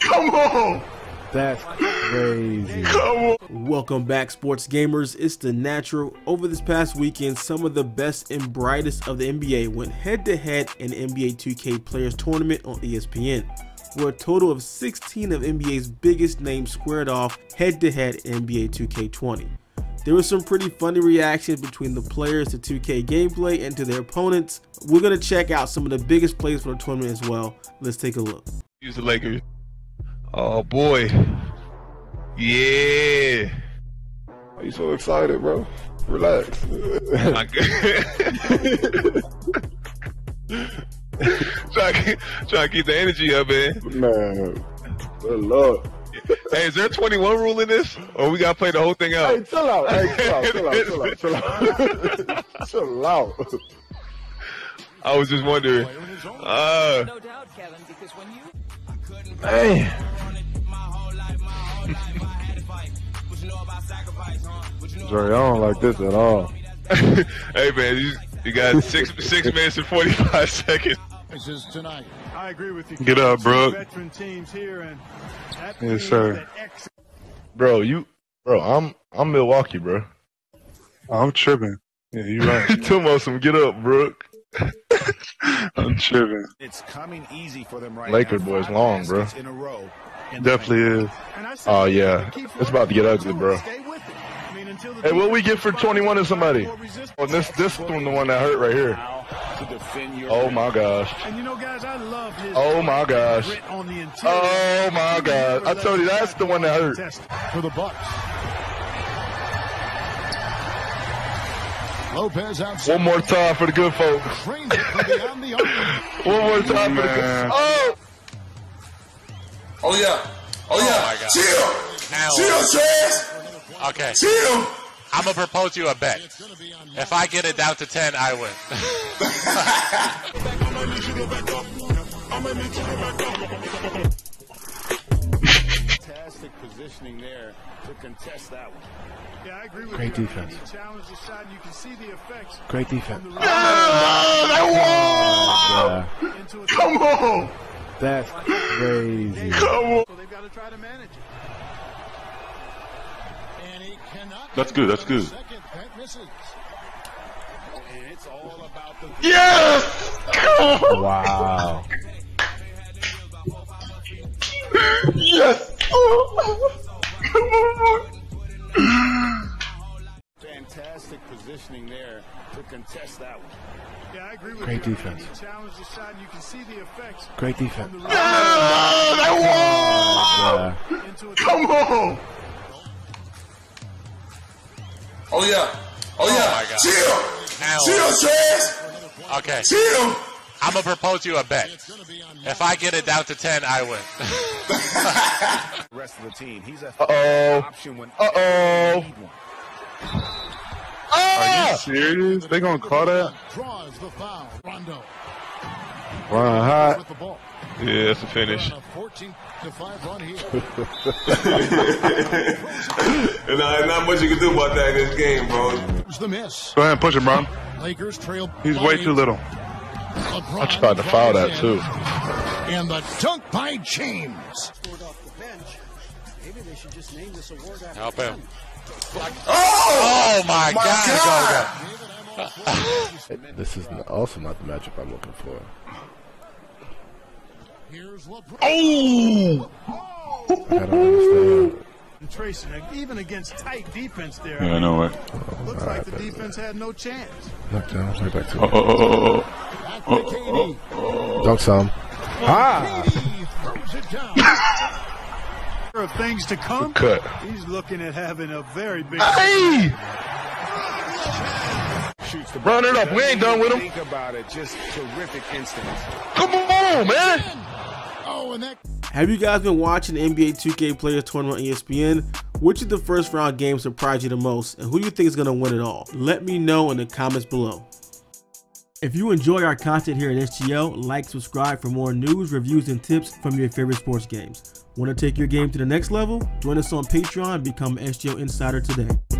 Come on! That's crazy. Welcome back, sports gamers. It's The Natural. Over this past weekend, some of the best and brightest of the NBA went head-to-head in the NBA 2K Players Tournament on ESPN, where a total of 16 of NBA's biggest names squared off head-to-head in NBA 2K20. There was some pretty funny reactions between the players to 2K gameplay and to their opponents. We're going to check out some of the biggest plays for the tournament as well. Let's take a look. Use the Lakers. Oh, boy. Yeah. Why are you so excited, bro? Relax. Try to keep the energy up, man. Man. Good luck. Hey, is there a 21 rule in this? Or we gotta play the whole thing out? Hey, chill out. Chill out. I was just wondering. No doubt, Kevin, because when you Dre, I don't like this at all. Hey man, you got six minutes and 45 seconds. Tonight. I agree with you. Get up, bro. Veteran teams here, and yes, sir. Bro, I'm Milwaukee, bro. I'm tripping. Yeah, you right. Tumo, get up, Brooke. I'm tripping. It's coming easy for them right now. Laker boys long, bro. Definitely is. Oh yeah, it's about to get ugly, bro. Hey, what we get for 21 to somebody? Oh, this one, the one that hurt right here. Oh my gosh. Oh my gosh. Oh my gosh. I told you that's the one that hurt. For the Bucks. Lopez outside. One more time for the good folks. One more time for the good. Oh. Oh yeah. Oh yeah. Chill, Jazz. Okay. Chill. I'm going to propose to you a bet. If I get it down to 10, I win. Fantastic positioning there to contest that one. Yeah, I agree with you. Great defense. You can see the effects. Great defense. Come on. That's crazy. Come on. They've got to try to manage it. That's good, that's good. Yes! Wow. Yes! Fantastic positioning there to contest that one. Yeah, I agree with you. Great defense. You can see the effects. Great defense. Yeah! Come on! Oh yeah! Oh yeah! Chill! Chill, Jazz! Okay. Chill! I'm gonna propose to you a bet. If I get it down to 10, I win. The rest of the team. He's a option when Are you serious? They gonna call that? Draws the foul. Rondo. Hot. Yeah, that's a finish. And not much you can do about that in this game, bro. Go ahead and push it, bro. Lakers trail. He's way too little. I tried to foul that, too. And the dunk by James. Help him. Oh! Oh, my God. This is also not the matchup I'm looking for. Oh! I don't understand. Even against tight defense there. Yeah, I know it. Looks like the defense had no chance. Knockdown, right back to it. Don't sound. Ah! Of things to come. Cut. He's looking at having a very big. Hey! Run it up. We ain't done with him. Think about it. Just terrific instincts. Come on, man. Have you guys been watching the NBA 2K Players Tournament on ESPN? Which of the first round games surprised you the most, and who do you think is going to win it all? Let me know in the comments below. If you enjoy our content here at SGO, like, subscribe for more news, reviews, and tips from your favorite sports games. Want to take your game to the next level? Join us on Patreon and become an SGO Insider today.